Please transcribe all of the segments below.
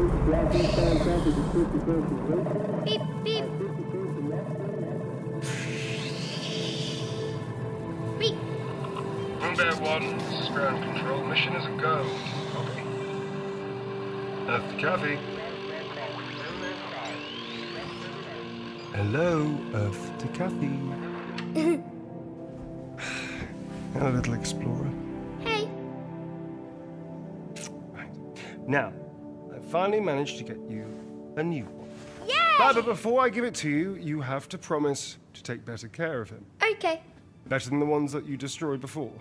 Beep, beep. Beep. Moonbear 1, this is ground control. Mission is a go. Copy. That's the copy. Hello, Earth to Kathy. Hello, little explorer. Hey. Right. Now, I finally managed to get you a new one. Yay! But before I give it to you, you have to promise to take better care of him. Okay. Better than the ones that you destroyed before.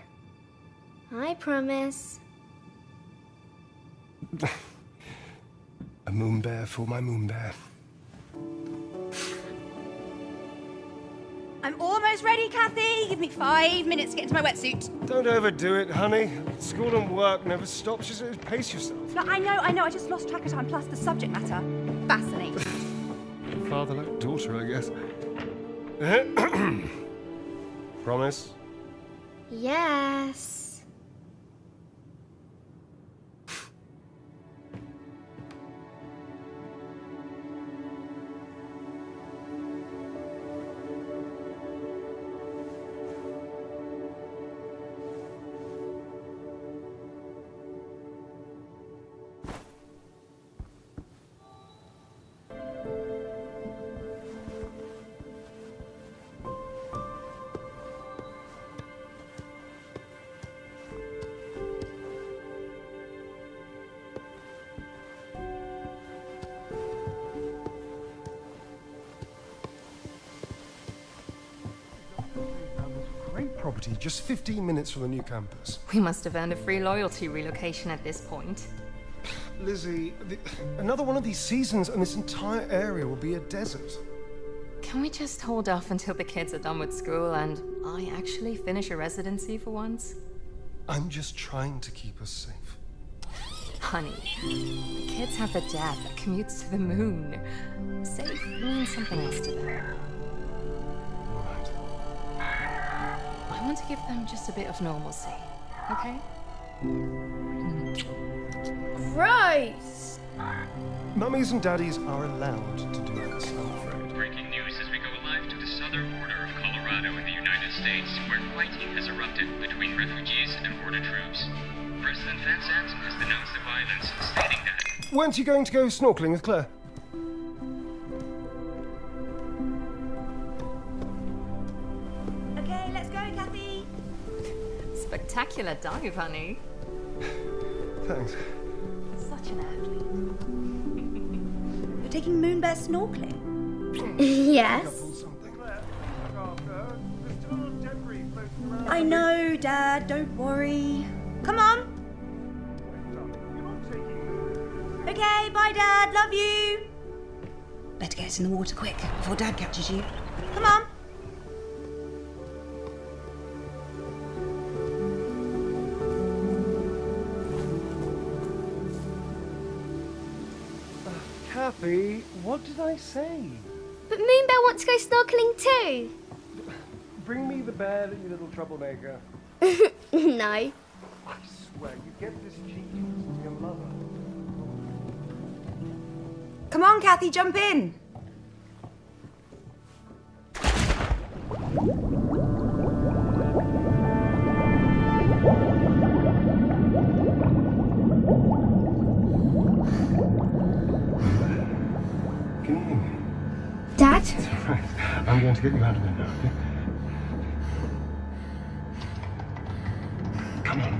I promise. A Moonbear for my Moonbear. I'm almost ready, Kathy. Give me 5 minutes to get into my wetsuit. Don't overdo it, honey. School and work never stops. Just pace yourself. No, I know. I just lost track of time, plus the subject matter. Fascinating. Father like daughter, I guess. Promise? Yes. Property just 15 minutes from the new campus. We must have earned a free loyalty relocation at this point. Lizzie, another one of these seasons and this entire area will be a desert. Can we just hold off until the kids are done with school and I actually finish a residency for once? I'm just trying to keep us safe. Honey, the kids have a dad that commutes to the moon. Safe means something else to them. I want to give them just a bit of normalcy, okay? Gross! Mummies and daddies are allowed to do this, I'm afraid. Breaking news as we go live to the southern border of Colorado in the United States, where fighting has erupted between refugees and border troops. President Vincent has denounced the violence, stating that... Weren't you going to go snorkeling with Claire? Spectacular dive, honey. Thanks. Such an athlete. You're taking Moonbear snorkeling? Yes. I know, Dad. Don't worry. Come on. Okay, bye, Dad. Love you. Better get us in the water quick before Dad catches you. Come on. Kathy, what did I say? But Moonbear wants to go snorkeling too. Bring me the bear, you little troublemaker. No. I swear, you get this cheeky to your mother. Come on, Kathy, jump in. I'm going to get you out of there now, okay? Come on.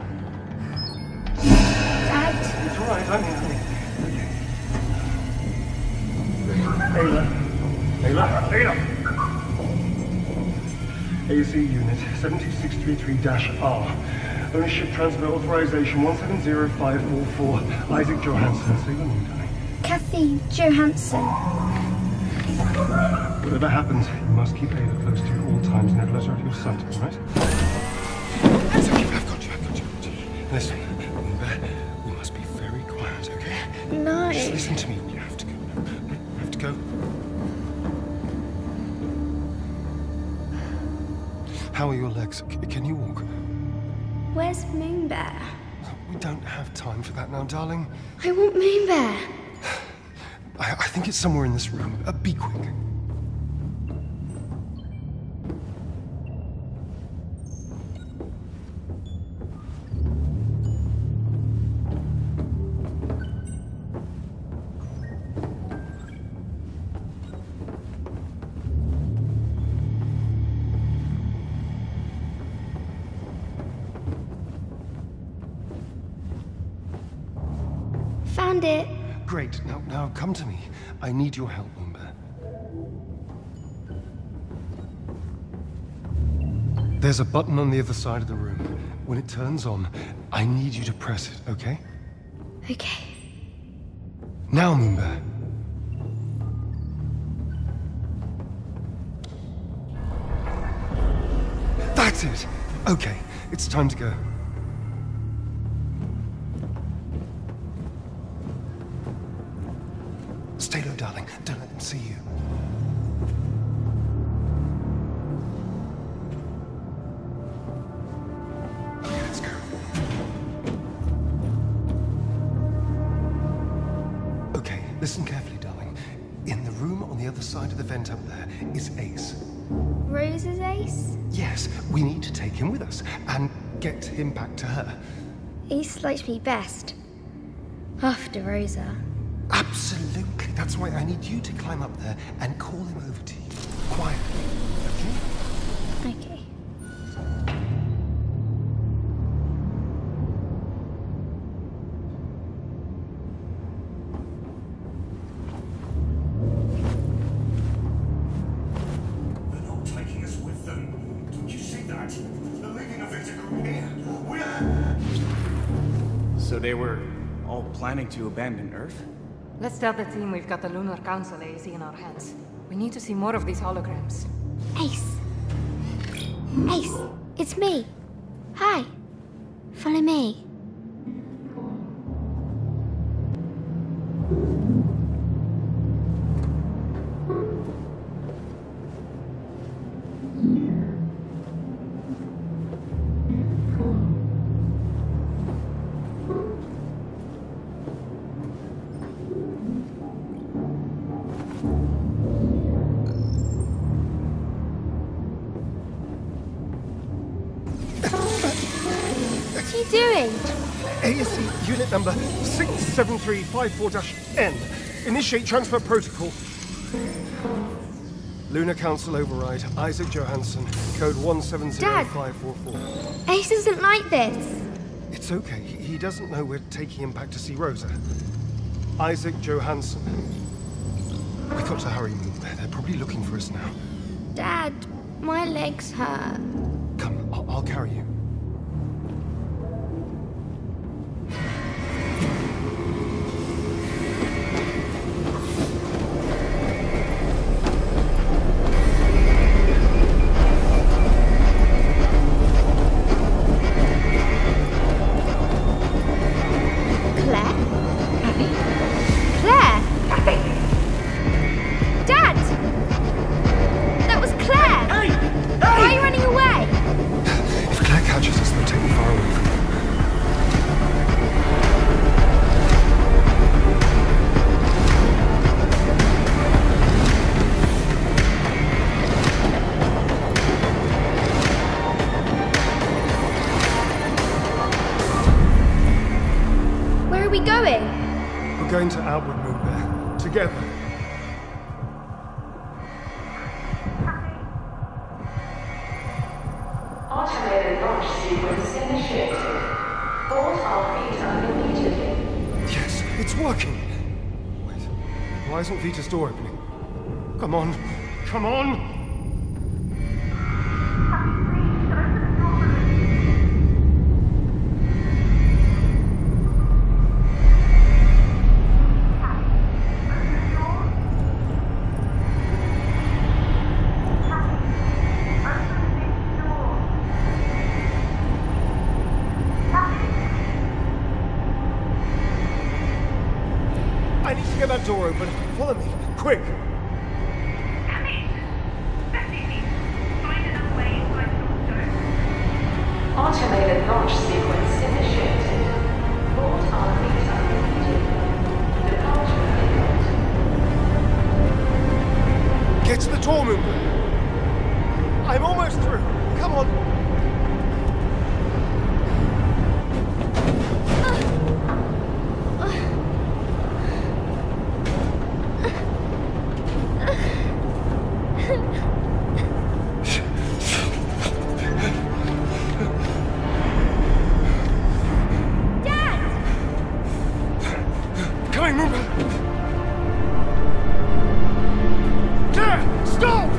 Dad? It's all right, I'm here. Okay. Kayla. Kayla. ASE unit 7633-R. Ownership transfer authorization 170544. Isaac Johansson. So you're not dying. Kathy Johansson. Whatever happens, you must keep Ada close to you at all times, never let her out of your sight, all right? It's okay, I've got you. Listen, we must be very quiet, okay? No. Just listen to me, you have to go. You have to go. How are your legs? Can you walk? Where's Moonbear? We don't have time for that now, darling. I want Moonbear. I think it's somewhere in this room. Be quick. Great. Now come to me. I need your help, Moomba. There's a button on the other side of the room. When it turns on, I need you to press it, okay? Okay. Now, Moomba. That's it! Okay, it's time to go. Stay low, darling. Don't let them see you. Okay, let's go. Okay, listen carefully, darling. In the room on the other side of the vent up there is Ace. Rosa's Ace? Yes, we need to take him with us and get him back to her. Ace likes me best. After Rosa. Absolutely. That's why I need you to climb up there and call him over to you. Quietly. Okay? Okay. They're not taking us with them. Don't you see that? They're leaving a vehicle here. We're... So they were all planning to abandon Earth? Let's tell the team we've got the Lunar Council ASE in our hands. We need to see more of these holograms. Ace! Ace! It's me! Hi! Follow me. ASE unit number 67354-N. Initiate transfer protocol. Lunar Council override. Isaac Johansson. Code 170544. Dad, Ace isn't like this. It's okay. He doesn't know we're taking him back to see Rosa. Isaac Johansson. We've got to hurry, Moonbear. They're probably looking for us now. Dad, my legs hurt. Come, I'll carry you. To Outward, Moonbear. Together. Automated launch sequence initiated. All our Vita immediately. Yes, it's working. Wait, why isn't Vita's door opening? Come on, come on! Door open. Follow me, quick! Kathy! That's easy. Find another way inside the door. Automated launch sequence initiated. Board our leader immediately. Departure imminent. coming, Moomba! Dad, stop!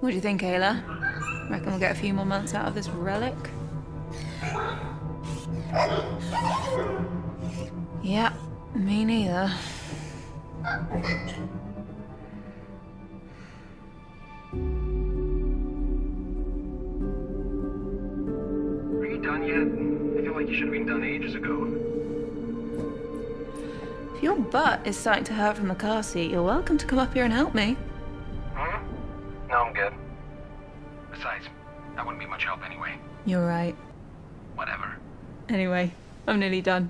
What do you think, Kayla? Reckon we'll get a few more months out of this relic? Yeah, me neither. Are you done yet? I feel like you should have been done ages ago. If your butt is starting to hurt from the car seat, you're welcome to come up here and help me. You're right. Whatever. Anyway, I'm nearly done.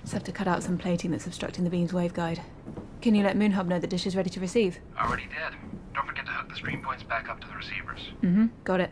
Just have to cut out some plating that's obstructing the beam's waveguide. Can you let Moonhub know the dish is ready to receive? Already did. Don't forget to hook the stream points back up to the receivers. Mm-hmm. Got it.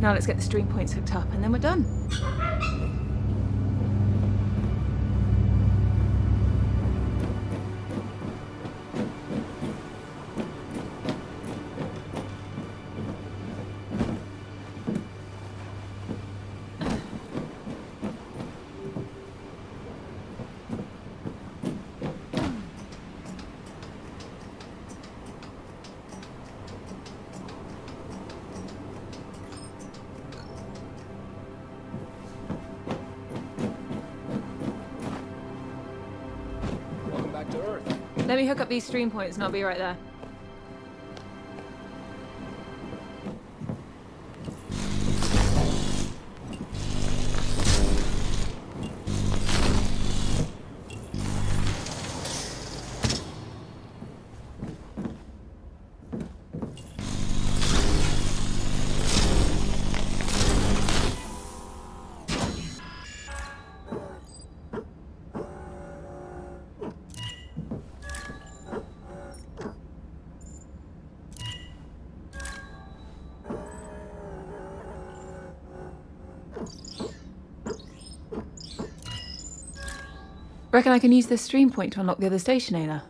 Now let's get the stream points hooked up and then we're done. Let me hook up these stream points and I'll be right there. Reckon I can use this stream point to unlock the other station, Ayla?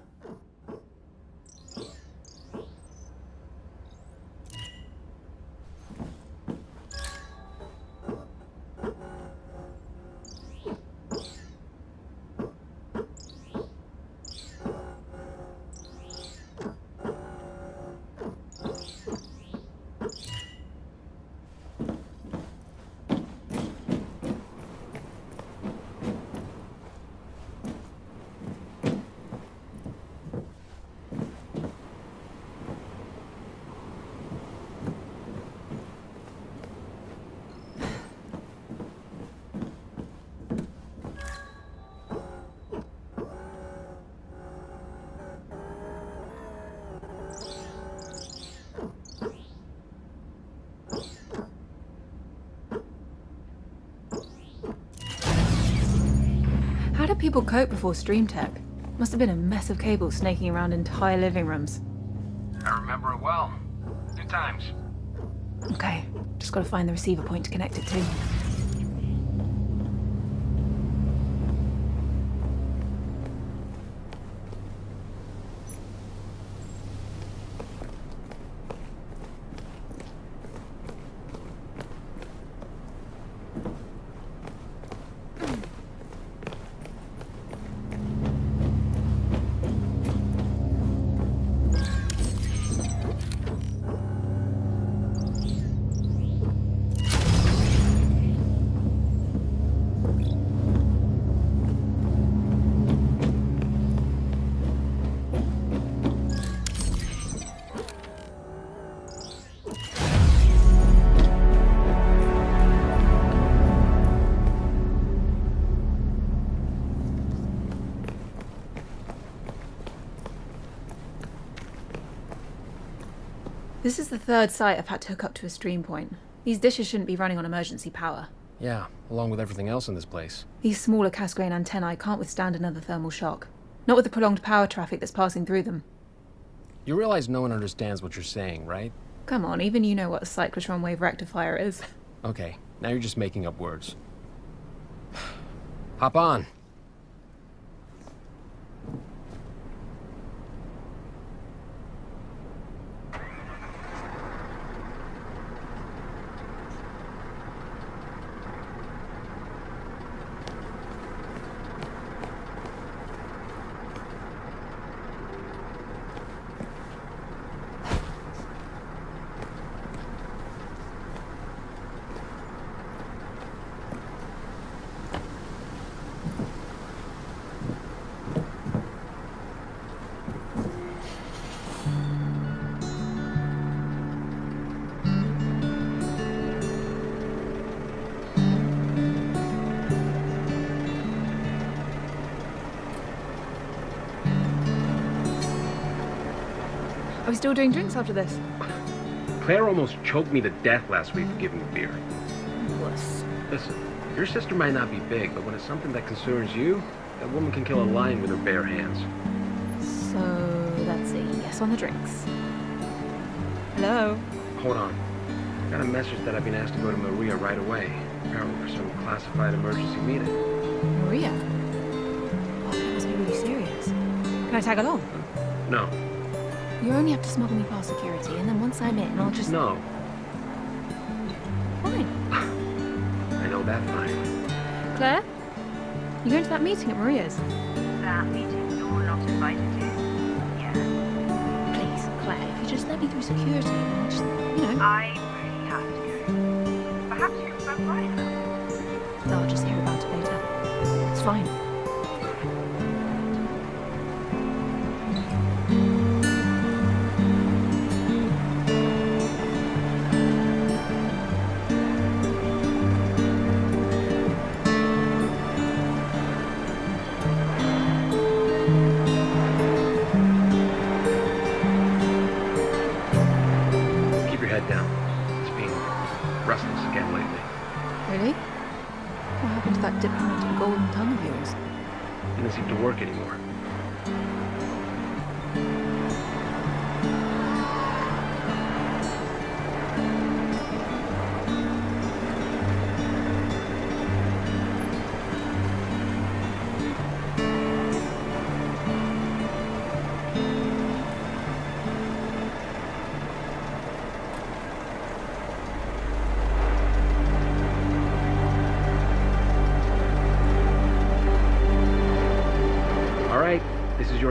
People cope before stream tech. Must have been a mess of cables snaking around entire living rooms. I remember it well. Two times. Okay, just gotta find the receiver point to connect it to. This is the third site I've had to hook up to a stream point. These dishes shouldn't be running on emergency power. Yeah, along with everything else in this place. These smaller Casgrain antennae can't withstand another thermal shock. Not with the prolonged power traffic that's passing through them. You realize no one understands what you're saying, right? Come on, even you know what a cyclotron wave rectifier is. Okay, now you're just making up words. Hop on. Are we still doing drinks after this? Claire almost choked me to death last week for giving me beer. Bless. Listen, your sister might not be big, but when it's something that concerns you, that woman can kill a lion with her bare hands. So that's a yes on the drinks. Hello? Hold on. I got a message that I've been asked to go to Maria right away. Apparently for some classified emergency meeting. Maria? Oh, that must be really serious. Can I tag along? No. You only have to smuggle me past security, and then once I'm in, I'll just... No. Fine. I know that fine. Claire? You're going to that meeting at Maria's? That meeting you're not invited to? Yeah. Please, Claire, if you just let me through security, I'll just, you know... I really have to go. Perhaps you can phone Maria. I'll just hear about it later. It's fine.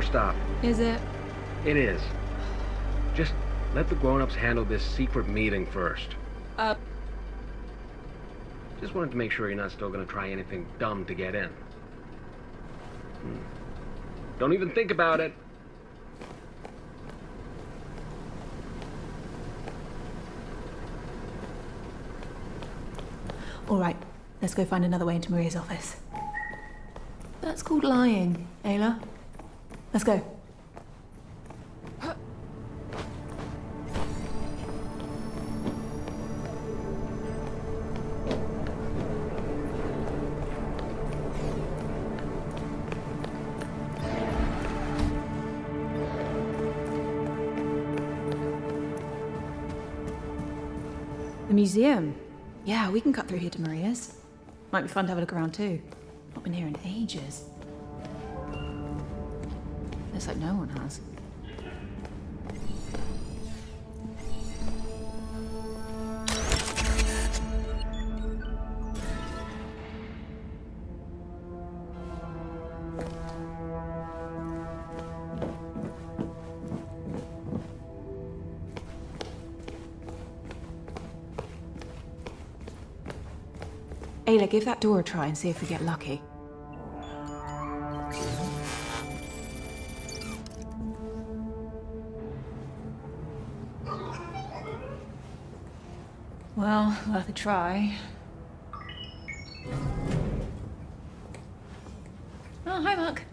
Stop. Is it? It is. Just let the grown-ups handle this secret meeting first. Just wanted to make sure you're not still gonna try anything dumb to get in. Don't even think about it. All right, let's go find another way into Maria's office. That's called lying, Ayla. Let's go. The museum. Yeah, we can cut through here to Maria's. Might be fun to have a look around too. Not been here in ages. It's like no one has. Ayla, give that door a try and see if we get lucky. Well, worth a try. Oh, hi, Mark.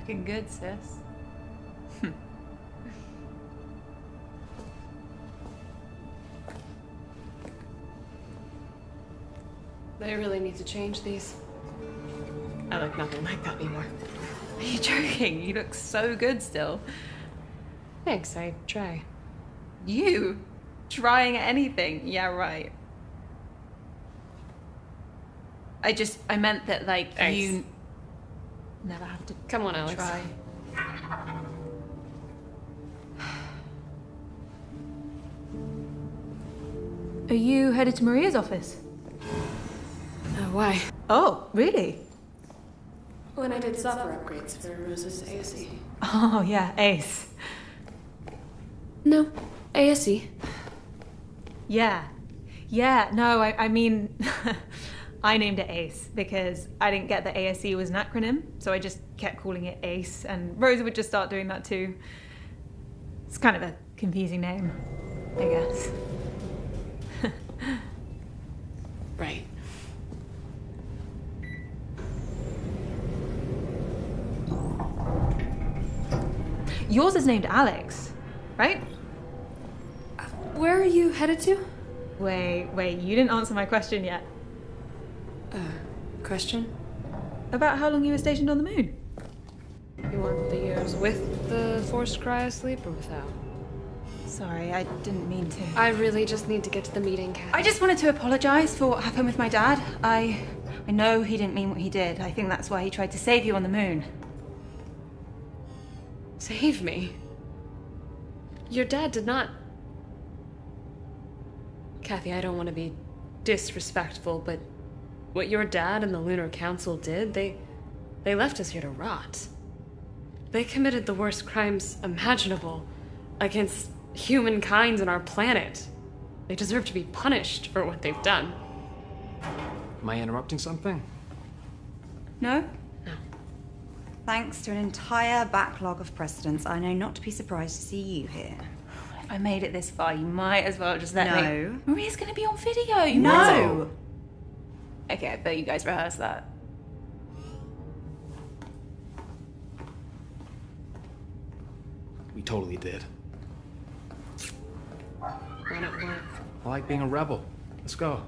Looking good, sis. They really need to change these. I look nothing like that anymore. Are you joking? You look so good still. Thanks, I try. You? Trying anything? Yeah, right. I meant that, like, thanks. You never have to come on, Alex. Try. Are you headed to Maria's office? Why? Oh, really? When I did software upgrades for Rosa's ASE. Oh, yeah, ACE. No, ASE. Yeah. Yeah, no, I mean, I named it ACE because I didn't get that ASE was an acronym, so I just kept calling it ACE, and Rosa would just start doing that too. It's kind of a confusing name, I guess. Right. Yours is named Alex, right? Where are you headed to? Wait, you didn't answer my question yet. Question? About how long you were stationed on the moon. You want the years with the forced cryosleep or without? Sorry, I didn't mean to. I really just need to get to the meeting, Kathy. I just wanted to apologize for what happened with my dad. I know he didn't mean what he did. I think that's why he tried to save you on the moon. Save me? Your dad did not... Kathy, I don't want to be disrespectful, but what your dad and the Lunar Council did, they left us here to rot. They committed the worst crimes imaginable against humankind and our planet. They deserve to be punished for what they've done. Am I interrupting something? No. Thanks to an entire backlog of precedents, I know not to be surprised to see you here. If I made it this far, you might as well just let me... No. Maria's gonna be on video, you know! Okay, I bet you guys rehearse that. We totally did. Why not work? I like being a rebel. Let's go.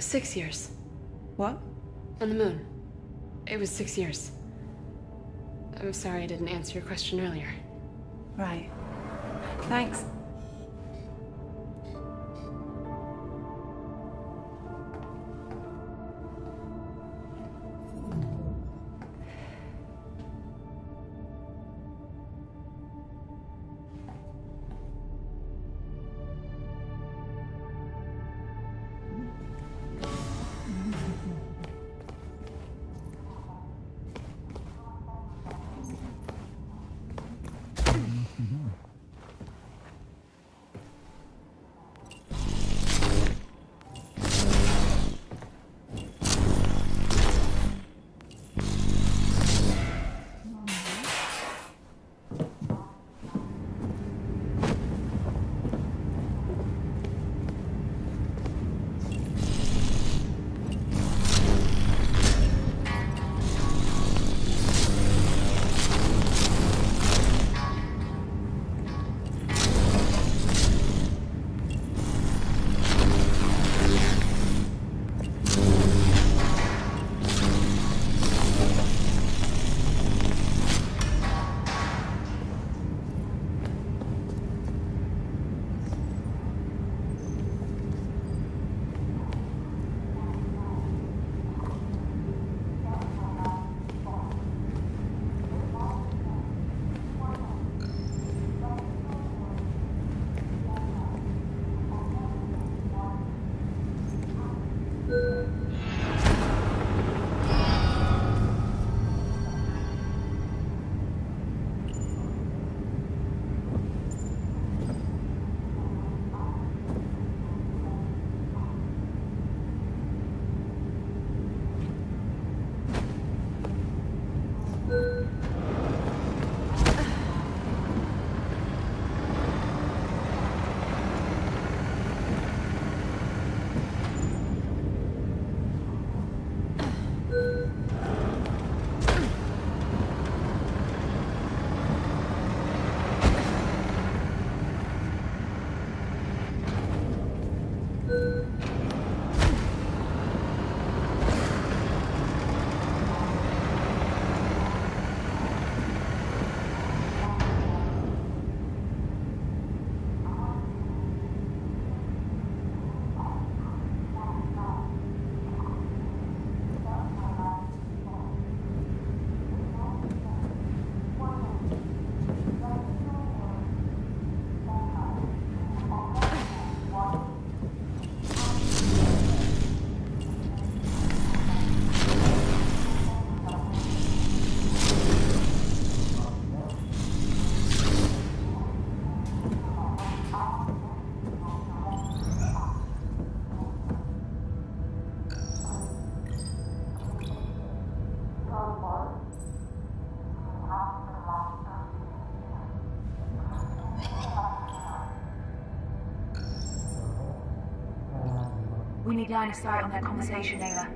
6 years. What? On the moon. It was 6 years. I'm sorry I didn't answer your question earlier. Right. Thanks. We need line of sight on that conversation, Ayla.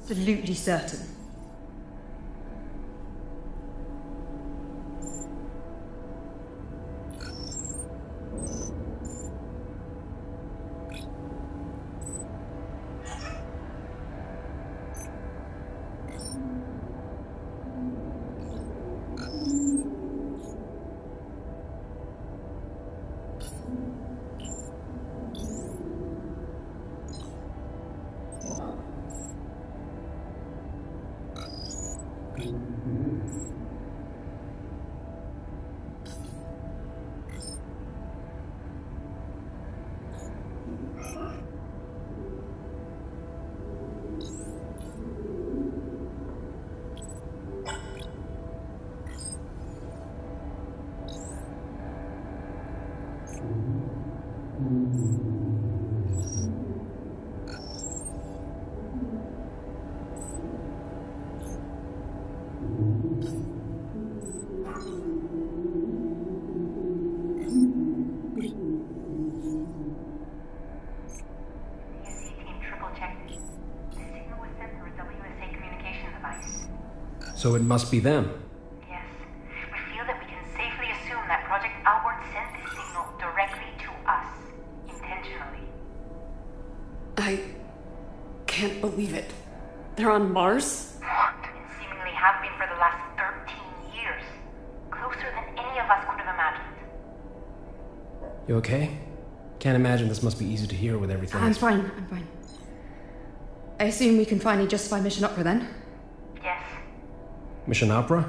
Absolutely certain. So it must be them. Yes. We feel that we can safely assume that Project Outward sent this signal directly to us, intentionally. I can't believe it. They're on Mars? What? And seemingly have been for the last 13 years. Closer than any of us could have imagined. You okay? Can't imagine this must be easy to hear with everything. I'm fine, I'm fine. I assume we can finally justify Mission Opera then? Mission Opera?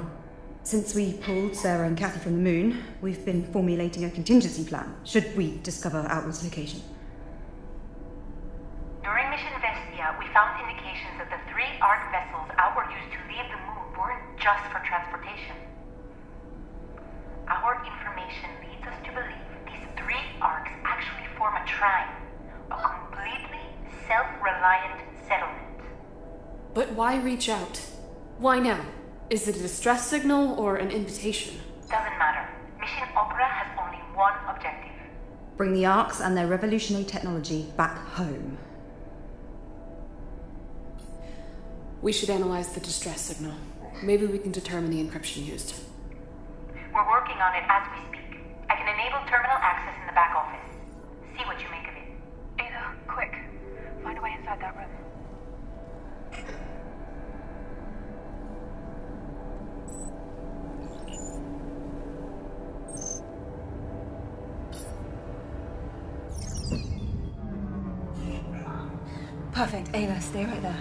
Since we pulled Sarah and Kathy from the moon, we've been formulating a contingency plan, should we discover Outward's location. During Mission Vestia, we found indications that the three ARC vessels Outward used to leave the moon weren't just for transportation. Our information leads us to believe these three ARCs actually form a trine, a completely self-reliant settlement. But why reach out? Why now? Is it a distress signal or an invitation? Doesn't matter. Mission Opera has only one objective. Bring the ARCs and their revolutionary technology back home. We should analyze the distress signal. Maybe we can determine the encryption used. We're working on it as we speak. I can enable terminal access in the back office. See what you make of it. Ayla, quick. Find a way inside that room. Perfect. Ayla, stay right there.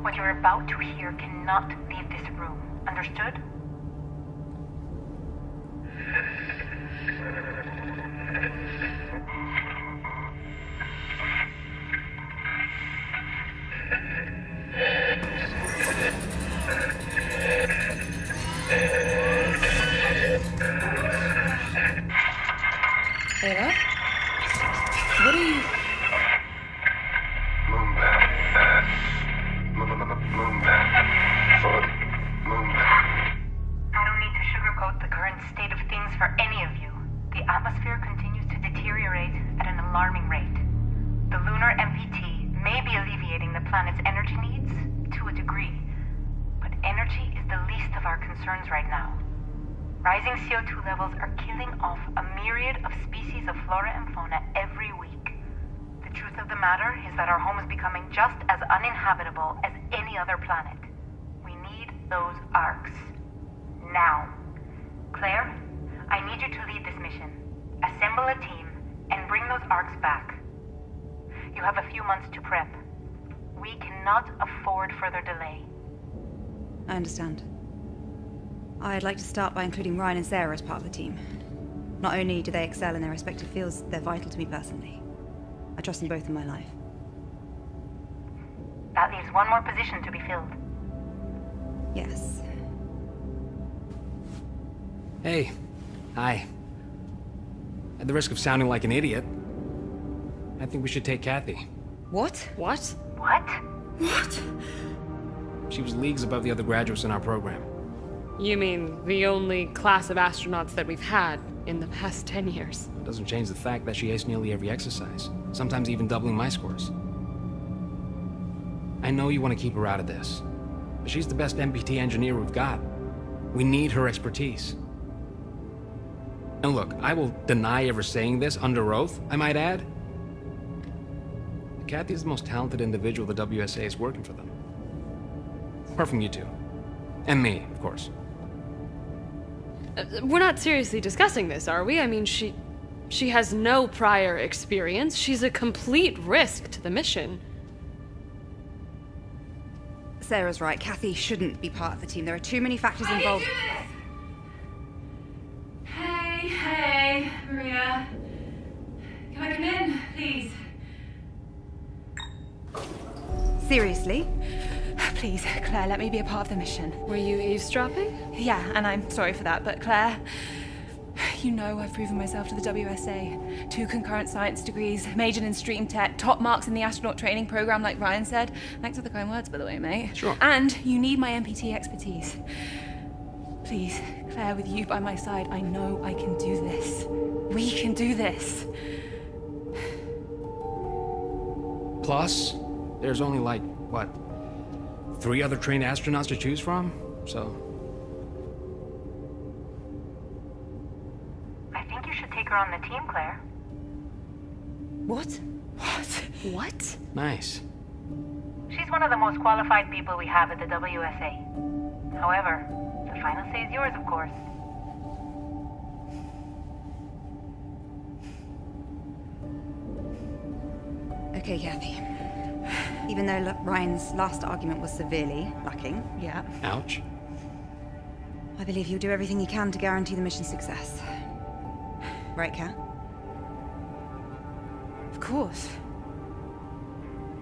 What you're about to hear cannot leave this room. Understood? Ayla? What are you... I'd like to start by including Ryan and Sarah as part of the team. Not only do they excel in their respective fields, they're vital to me personally. I trust them both in my life. That leaves one more position to be filled. Yes. Hey. Hi. At the risk of sounding like an idiot, I think we should take Kathy. What? What? What? What? She was leagues above the other graduates in our program. You mean the only class of astronauts that we've had in the past 10 years? It doesn't change the fact that she aced nearly every exercise, sometimes even doubling my scores. I know you want to keep her out of this, but she's the best MPT engineer we've got. We need her expertise. And look, I will deny ever saying this under oath, I might add. Kathy is the most talented individual the WSA is working for them. Apart from you two. And me, of course. We're not seriously discussing this, are we? I mean, she has no prior experience. She's a complete risk to the mission. Sarah's right. Kathy shouldn't be part of the team. There are too many factors involved. Hey, hey, Maria. Can I come in, please? Seriously? Please, Claire, let me be a part of the mission. Were you eavesdropping? Yeah, and I'm sorry for that, but Claire, you know I've proven myself to the WSA. 2 concurrent science degrees, majored in stream tech, top marks in the astronaut training program, like Ryan said. Thanks for the kind words, by the way, mate. Sure. And you need my MPT expertise. Please, Claire, with you by my side, I know I can do this. We can do this. Plus, there's only, like, what, 3 other trained astronauts to choose from? So... I think you should take her on the team, Claire. What? What? What? Nice. She's one of the most qualified people we have at the WSA. However, the final say is yours, of course. Okay, Kathy. Even though Ryan's last argument was severely lacking. Yeah. Ouch. I believe you'll do everything you can to guarantee the mission's success. Right, Kat? Of course.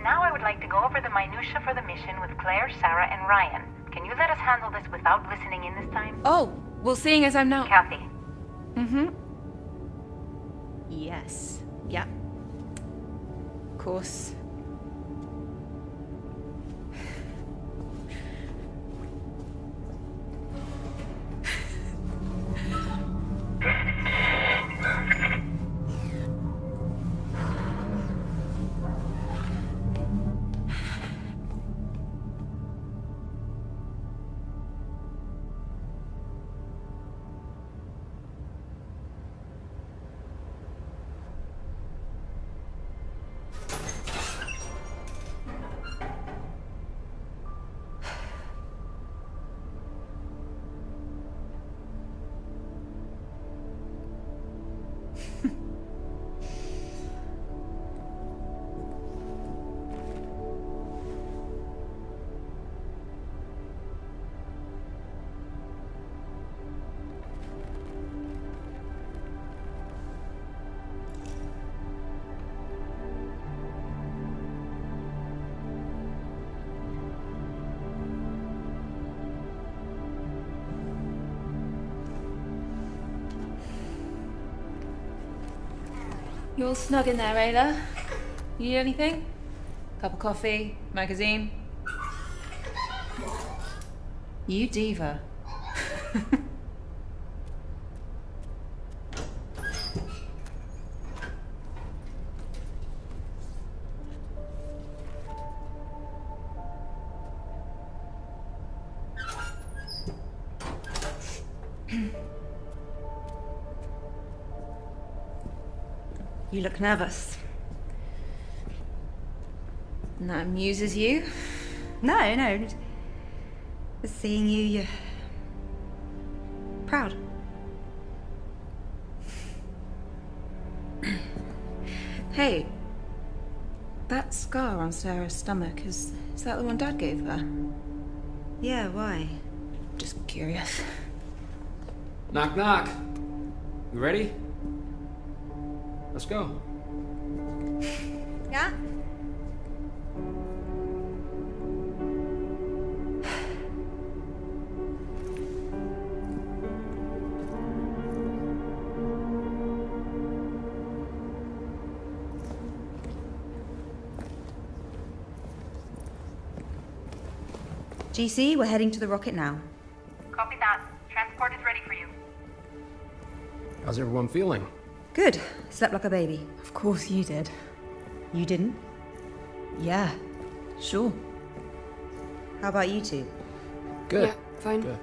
Now I would like to go over the minutiae for the mission with Claire, Sarah, and Ryan. Can you let us handle this without listening in this time? Oh, well, seeing as I'm now... Kathy. Mm-hmm. Yes. Yeah. Of course. You're all snug in there, Ayla. You need anything? Cup of coffee? Magazine? You diva. You look nervous. And that amuses you? No, no. Just seeing you, you're proud. Hey, that scar on Sarah's stomach, is that the one Dad gave her? Yeah, why? Just curious. Knock, knock. You ready? Let's go. Yeah? GC, we're heading to the rocket now. Copy that. Transport is ready for you. How's everyone feeling? Good. Slept like a baby. Of course you did. You didn't? Yeah, sure. How about you two? Good. Yeah, fine. Good.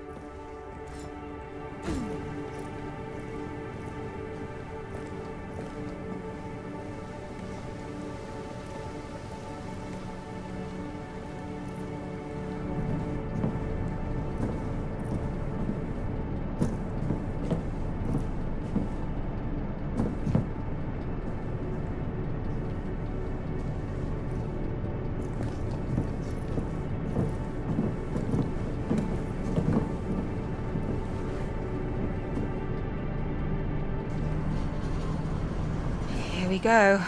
Go.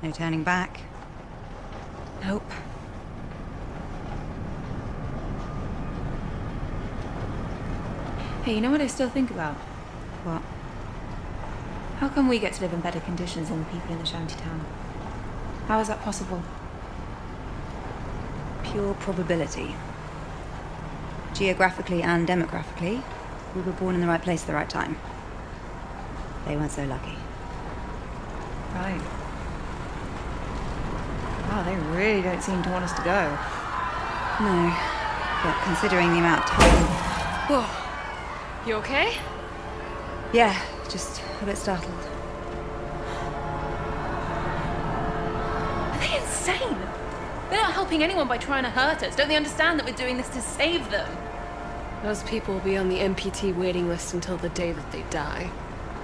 No turning back. Nope. Hey, you know what I still think about? What? How come we get to live in better conditions than the people in the shanty town? How is that possible? Pure probability. Geographically and demographically, we were born in the right place at the right time. They weren't so lucky. Right. Wow, they really don't seem to want us to go. No, but considering the amount of time... Whoa. You okay? Yeah, just a bit startled. Are they insane? They're not helping anyone by trying to hurt us. Don't they understand that we're doing this to save them? Those people will be on the MPT waiting list until the day that they die.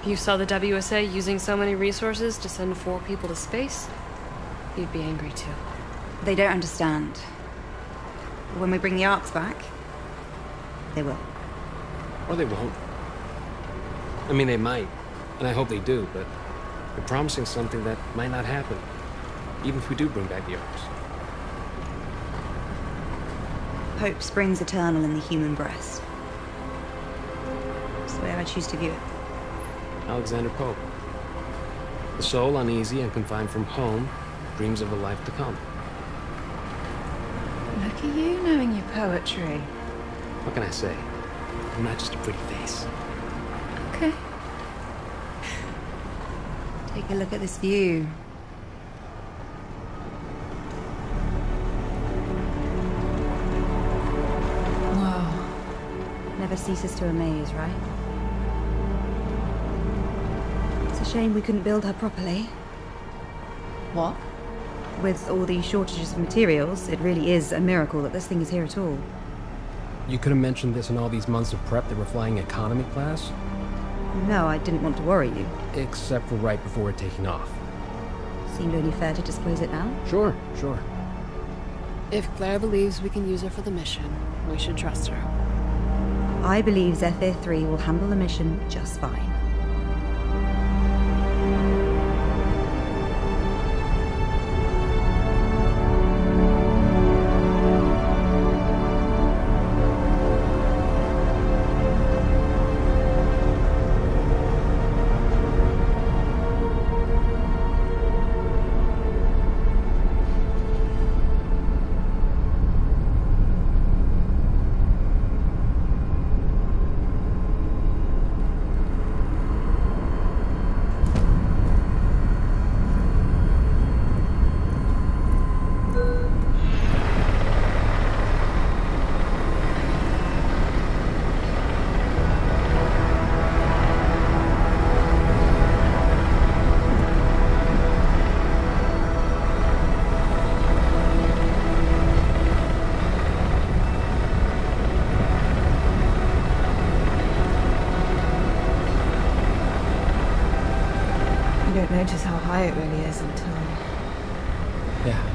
You saw the WSA using so many resources to send 4 people to space? You'd be angry too. They don't understand. When we bring the ARCs back, they will. Or they won't. I mean, they might, and I hope they do, but they're promising something that might not happen, even if we do bring back the ARCs. Hope springs eternal in the human breast. That's the way I choose to view it. Alexander Pope. The soul, uneasy and confined from home, dreams of a life to come. Look at you knowing your poetry. What can I say? I'm not just a pretty face. Okay. Take a look at this view. Wow. Never ceases to amaze, right? Shame we couldn't build her properly. What? With all these shortages of materials, it really is a miracle that this thing is here at all. You could have mentioned this in all these months of prep that we're flying economy class? No, I didn't want to worry you. Except for right before we're taking off. Seemed only fair to disclose it now? Sure, sure. If Claire believes we can use her for the mission, we should trust her. I believe Zephyr III will handle the mission just fine. Notice how high it really is until... Yeah.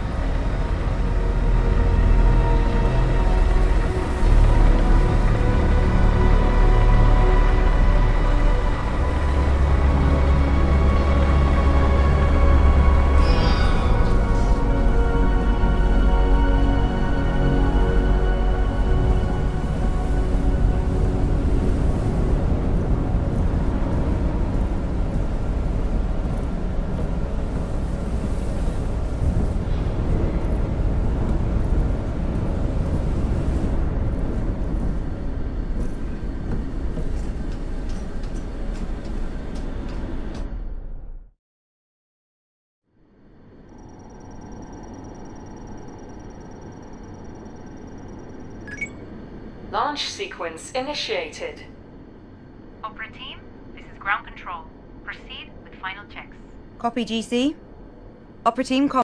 Launch sequence initiated. Opera team, this is ground control. Proceed with final checks. Copy, GC. Opera team, copy.